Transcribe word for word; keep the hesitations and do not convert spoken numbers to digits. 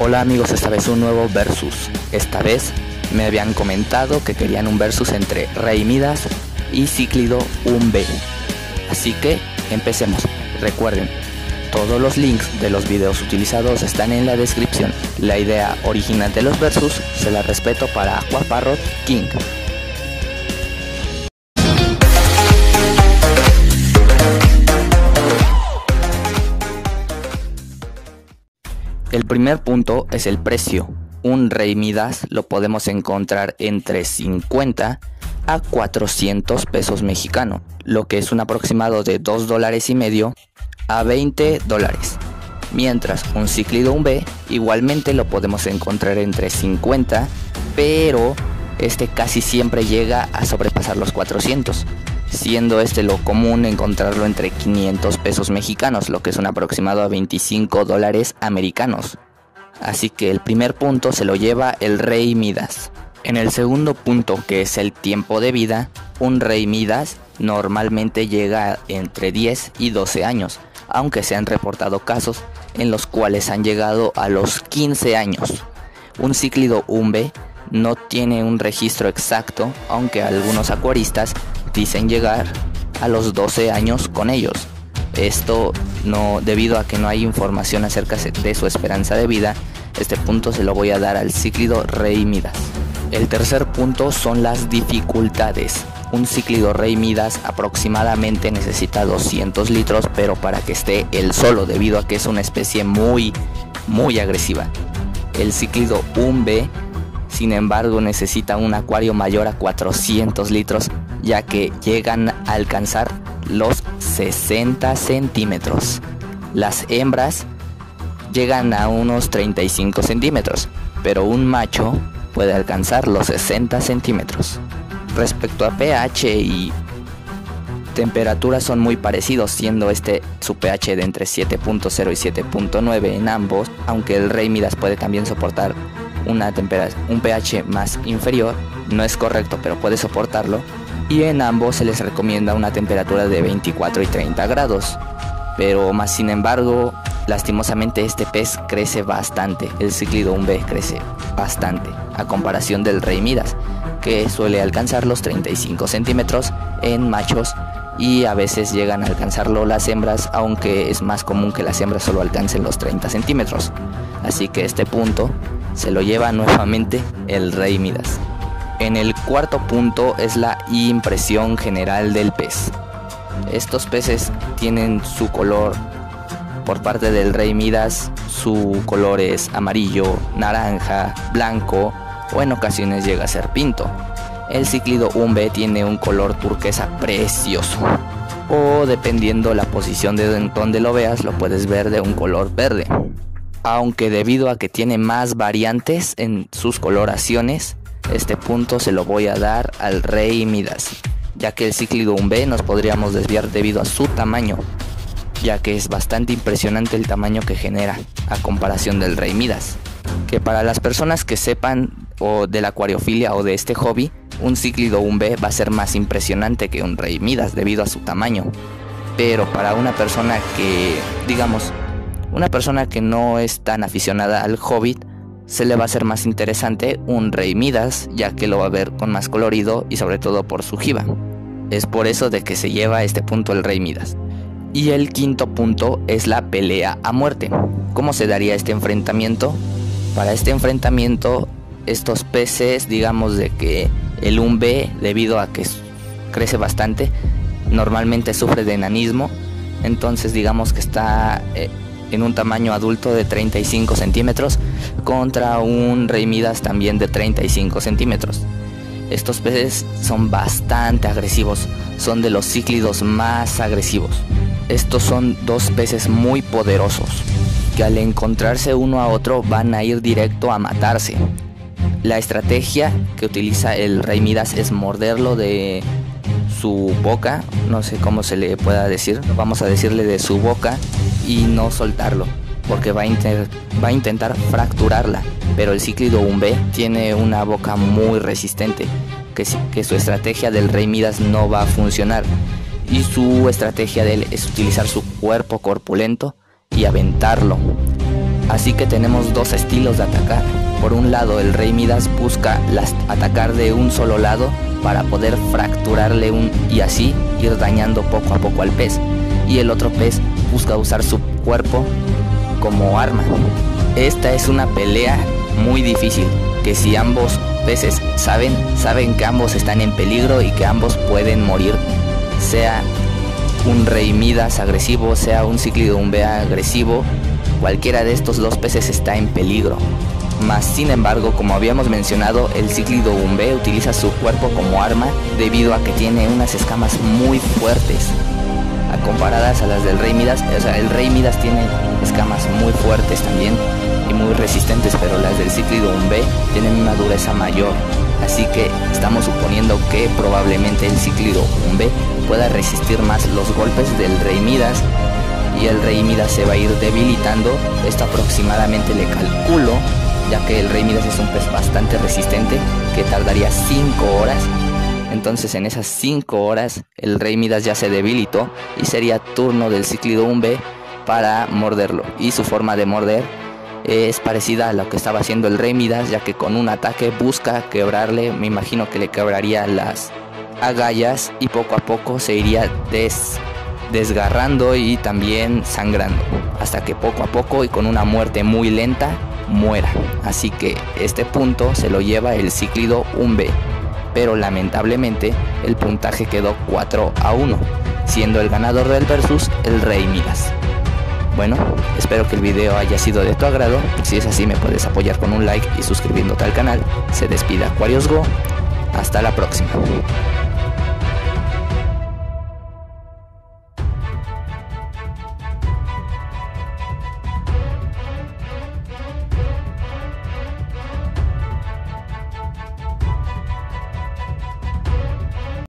Hola amigos, esta vez un nuevo versus. Esta vez me habían comentado que querían un versus entre Rey Midas y Cíclido Umbee. Así que empecemos. Recuerden, todos los links de los videos utilizados están en la descripción. La idea original de los versus se la respeto para Aquaparrot King. El primer punto es el precio. Un Rey Midas lo podemos encontrar entre cincuenta a cuatrocientos pesos mexicanos, lo que es un aproximado de dos dólares y medio a veinte dólares. Mientras un Cíclido Umbee igualmente lo podemos encontrar entre cincuenta, pero este casi siempre llega a sobrepasar los cuatrocientos, siendo este lo común encontrarlo entre quinientos pesos mexicanos, lo que es un aproximado a veinticinco dólares americanos. Así que el primer punto se lo lleva el Rey Midas. En el segundo punto, que es el tiempo de vida, un Rey Midas normalmente llega entre diez y doce años, aunque se han reportado casos en los cuales han llegado a los quince años. Un Cíclido Umbee no tiene un registro exacto, aunque algunos acuaristas dicen llegar a los doce años con ellos. Esto no, debido a que no hay información acerca de su esperanza de vida. Este punto se lo voy a dar al Cíclido Rey Midas. El tercer punto son las dificultades. Un Cíclido Rey Midas aproximadamente necesita doscientos litros, pero para que esté él solo, debido a que es una especie muy muy agresiva. El Cíclido Umbee, sin embargo, necesita un acuario mayor a cuatrocientos litros, ya que llegan a alcanzar los sesenta centímetros. Las hembras llegan a unos treinta y cinco centímetros, pero un macho puede alcanzar los sesenta centímetros. Respecto a pH y temperatura, son muy parecidos, siendo este su pH de entre siete punto cero y siete punto nueve en ambos, aunque el Rey Midas puede también soportar una temperatura, un pH más inferior, no es correcto, pero puede soportarlo. Y en ambos se les recomienda una temperatura de veinticuatro y treinta grados. Pero más sin embargo, lastimosamente este pez crece bastante. El Cíclido Umbee crece bastante a comparación del Rey Midas, que suele alcanzar los treinta y cinco centímetros en machos, y a veces llegan a alcanzarlo las hembras, aunque es más común que las hembras solo alcancen los treinta centímetros. Así que este punto se lo lleva nuevamente el Rey Midas. En el cuarto punto es la impresión general del pez. Estos peces tienen su color, por parte del Rey Midas, su color es amarillo, naranja, blanco o en ocasiones llega a ser pinto. El Cíclido Umbee tiene un color turquesa precioso, o dependiendo la posición de donde lo veas lo puedes ver de un color verde. Aunque debido a que tiene más variantes en sus coloraciones, este punto se lo voy a dar al Rey Midas, ya que el Cíclido Umbee nos podríamos desviar debido a su tamaño, ya que es bastante impresionante el tamaño que genera a comparación del Rey Midas. Que para las personas que sepan o de la acuariofilia o de este hobby, un Cíclido Umbee va a ser más impresionante que un Rey Midas debido a su tamaño. Pero para una persona que, digamos, una persona que no es tan aficionada al hobby, se le va a hacer más interesante un Rey Midas, ya que lo va a ver con más colorido y sobre todo por su jiba. Es por eso de que se lleva este punto el Rey Midas. Y el quinto punto es la pelea a muerte. ¿Cómo se daría este enfrentamiento? Para este enfrentamiento, estos peces, digamos de que el Umbee, debido a que crece bastante, normalmente sufre de enanismo. Entonces digamos que está Eh, en un tamaño adulto de treinta y cinco centímetros contra un Rey Midas también de treinta y cinco centímetros. Estos peces son bastante agresivos, son de los cíclidos más agresivos. Estos son dos peces muy poderosos, que al encontrarse uno a otro van a ir directo a matarse. La estrategia que utiliza el Rey Midas es morderlo de su boca, no sé cómo se le pueda decir, vamos a decirle de su boca, y no soltarlo, porque va a, inter va a intentar fracturarla. Pero el Cíclido Umbee tiene una boca muy resistente, que, que su estrategia del Rey Midas no va a funcionar, y su estrategia de él es utilizar su cuerpo corpulento y aventarlo. Así que tenemos dos estilos de atacar. Por un lado, el Rey Midas busca las, atacar de un solo lado para poder fracturarle un, y así ir dañando poco a poco al pez. Y el otro pez busca usar su cuerpo como arma. Esta es una pelea muy difícil, que si ambos peces saben, saben que ambos están en peligro y que ambos pueden morir. Sea un Rey Midas agresivo, sea un Cíclido Umbee agresivo, cualquiera de estos dos peces está en peligro. Mas sin embargo, como habíamos mencionado, el Cíclido Umbee utiliza su cuerpo como arma debido a que tiene unas escamas muy fuertes. A comparadas a las del Rey Midas, o sea, el Rey Midas tiene escamas muy fuertes también y muy resistentes, pero las del Cíclido Umbee tienen una dureza mayor. Así que estamos suponiendo que probablemente el Cíclido Umbee pueda resistir más los golpes del Rey Midas y el Rey Midas se va a ir debilitando. Esto aproximadamente le calculo, ya que el Rey Midas es un pez bastante resistente que tardaría cinco horas. Entonces en esas cinco horas el Rey Midas ya se debilitó y sería turno del Cíclido Umbee para morderlo. Y su forma de morder es parecida a lo que estaba haciendo el Rey Midas, ya que con un ataque busca quebrarle, me imagino que le quebraría las agallas y poco a poco se iría des, desgarrando y también sangrando, hasta que poco a poco y con una muerte muy lenta muera. Así que este punto se lo lleva el Cíclido Umbee, pero lamentablemente el puntaje quedó cuatro a uno, siendo el ganador del versus el Rey Midas. Bueno, espero que el video haya sido de tu agrado. Si es así, me puedes apoyar con un like y suscribiéndote al canal. Se despide Acuarios Go, hasta la próxima.